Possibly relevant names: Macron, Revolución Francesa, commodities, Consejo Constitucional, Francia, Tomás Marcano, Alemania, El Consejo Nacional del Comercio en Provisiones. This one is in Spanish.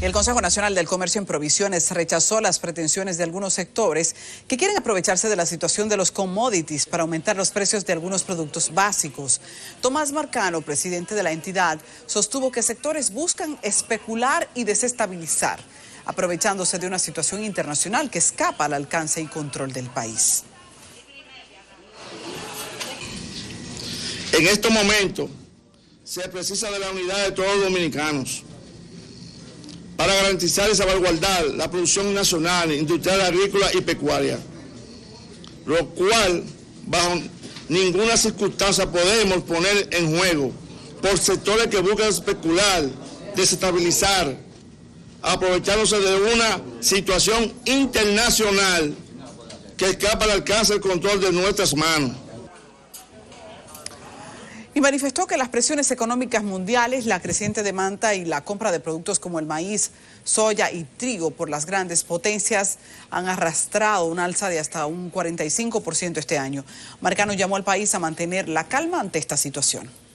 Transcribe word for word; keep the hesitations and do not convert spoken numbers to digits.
El Consejo Nacional del Comercio en Provisiones rechazó las pretensiones de algunos sectores que quieren aprovecharse de la situación de los commodities para aumentar los precios de algunos productos básicos. Tomás Marcano, presidente de la entidad, sostuvo que sectores buscan especular y desestabilizar, aprovechándose de una situación internacional que escapa al alcance y control del país. En estos momentos se precisa de la unidad de todos los dominicanos para garantizar y salvaguardar la producción nacional, industrial, agrícola y pecuaria, lo cual bajo ninguna circunstancia podemos poner en juego por sectores que buscan especular, desestabilizar, aprovechándose de una situación internacional que escapa al alcance y el control de nuestras manos. Y manifestó que las presiones económicas mundiales, la creciente demanda y la compra de productos como el maíz, soya y trigo por las grandes potencias han arrastrado un alza de hasta un cuarenta y cinco por ciento este año. Marcano llamó al país a mantener la calma ante esta situación.